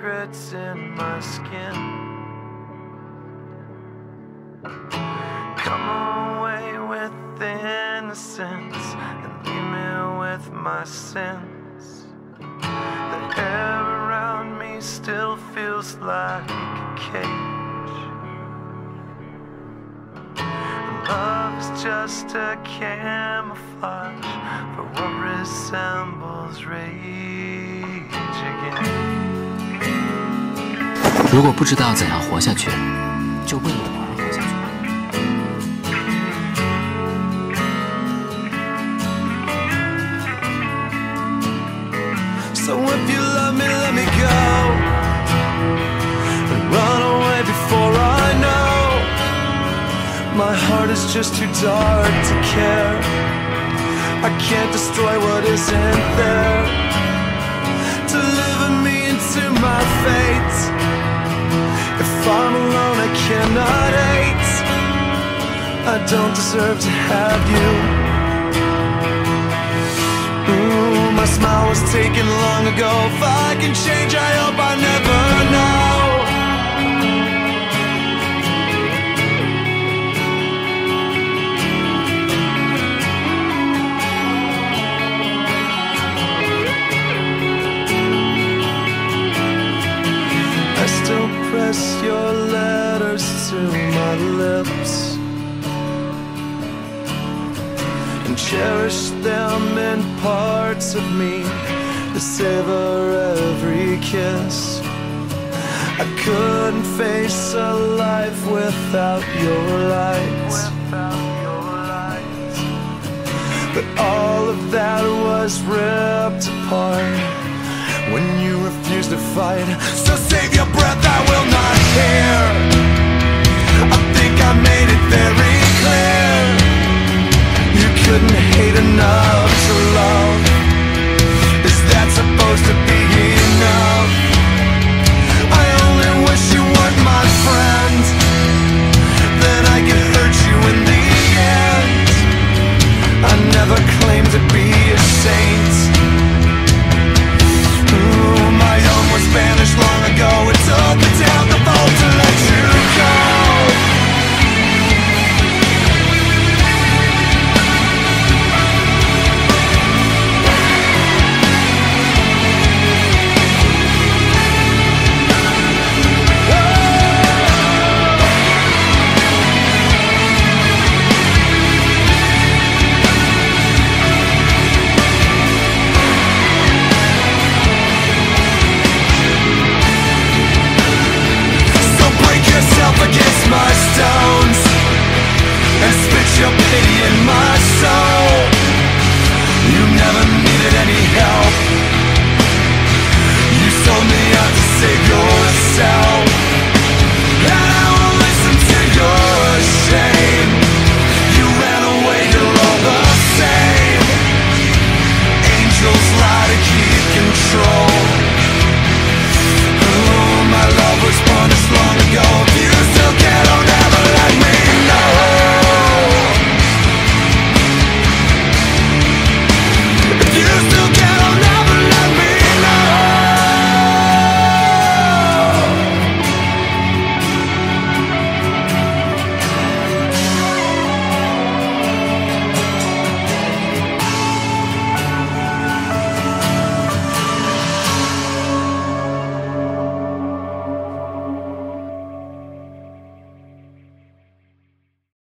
secrets in my skin. Come away with innocence and leave me with my sins. The air around me still feels like a cage. Love is just a camouflage for what resembles rage again. 如果不知道怎样活下去，就为了我而活下去。So if you love me, let me go and run away before I know. My heart is just too dark to care. I can't destroy what isn't there. Deliver me into my fate. If I'm alone, I cannot hate. I don't deserve to have you. Ooh, my smile was taken long ago. If I can change, I hope I never know. Press your letters to my lips and cherish them in parts of me to savor every kiss. I couldn't face a life without your lights, but all of that was ripped apart when you refuse to fight. So save your breath, I will not hear. I think I made it very clear. You couldn't hate enough to love.